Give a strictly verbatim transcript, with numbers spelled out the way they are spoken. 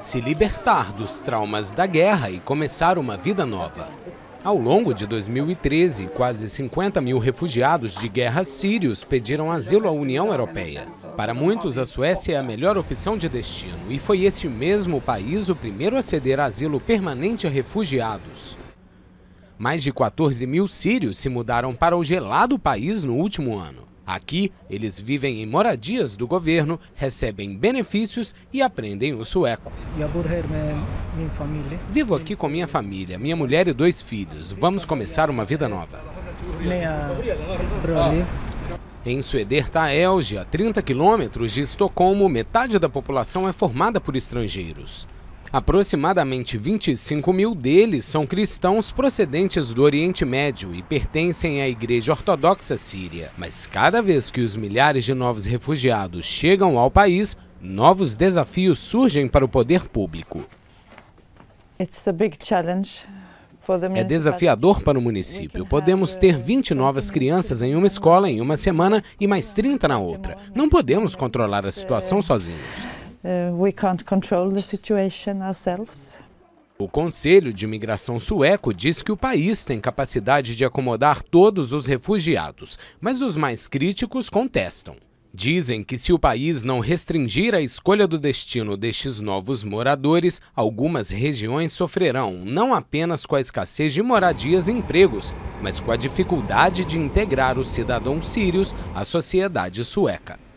se libertar dos traumas da guerra e começar uma vida nova. Ao longo de dois mil e treze, quase cinquenta mil refugiados de guerra sírios pediram asilo à União Europeia. Para muitos, a Suécia é a melhor opção de destino e foi este mesmo país o primeiro a ceder asilo permanente a refugiados. Mais de quatorze mil sírios se mudaram para o gelado país no último ano. Aqui, eles vivem em moradias do governo, recebem benefícios e aprendem o sueco. Vivo aqui com minha família, minha mulher e dois filhos. Vamos começar uma vida nova. Em Södertälje, a trinta quilômetros de Estocolmo, metade da população é formada por estrangeiros. Aproximadamente vinte e cinco mil deles são cristãos procedentes do Oriente Médio e pertencem à Igreja Ortodoxa Síria. Mas cada vez que os milhares de novos refugiados chegam ao país, novos desafios surgem para o poder público. É desafiador para o município. Podemos ter vinte novas crianças em uma escola em uma semana e mais trinta na outra. Não podemos controlar a situação sozinhos. We can't control the situation ourselves. O Conselho de Imigração Sueco diz que o país tem capacidade de acomodar todos os refugiados, mas os mais críticos contestam. Dizem que se o país não restringir a escolha do destino destes novos moradores, algumas regiões sofrerão não apenas com a escassez de moradias e empregos, mas com a dificuldade de integrar os cidadãos sírios à sociedade sueca.